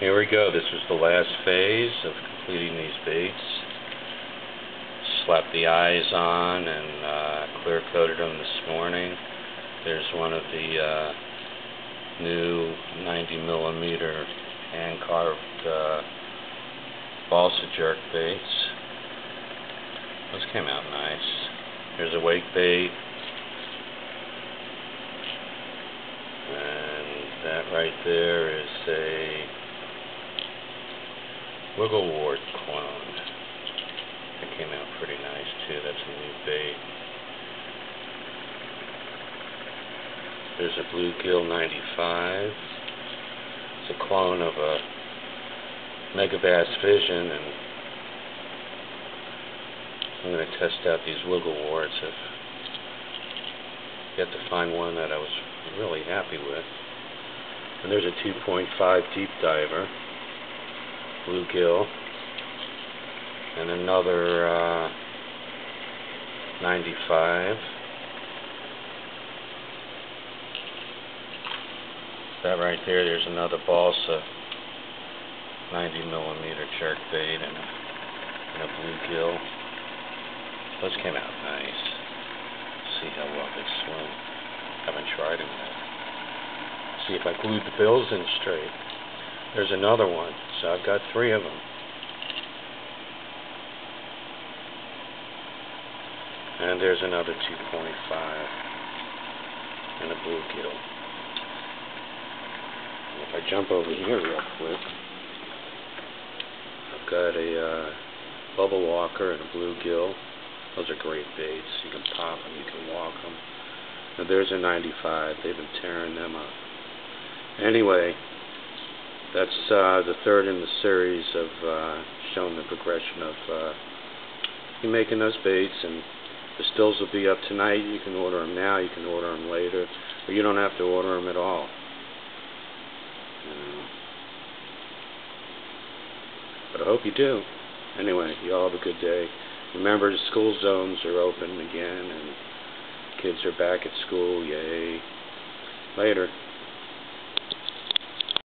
Here we go. This was the last phase of completing these baits. Slap the eyes on and clear coated them this morning. There's one of the new 90mm hand carved balsa jerk baits. Those came out nice. Here's a wake bait. And that right there is a Wiggle Wart clone. That came out pretty nice too. That's a new bait. There's a Bluegill 95. It's a clone of a Mega Bass Vision, and I'm going to test out these Wiggle Warts. I've yet to find one that I was really happy with. And there's a 2.5 deep diver, Bluegill, and another 95. That right there, there's another balsa 90mm jerk bait and a bluegill. Those came out nice. See how well they swim. Haven't tried them yet. See if I glued the bills in straight. There's another one, so I've got three of them. And there's another 2.5 and a bluegill. If I jump over here real quick, I've got a bubble walker and a bluegill. Those are great baits. You can pop them, you can walk them. Now there's a 95. They've been tearing them up. Anyway, that's the third in the series of showing the progression of you making those baits. And the stills will be up tonight. You can order them now. You can order them later. Or you don't have to order them at all. But I hope you do. Anyway, you all have a good day. Remember, the school zones are open again, and kids are back at school. Yay. Later.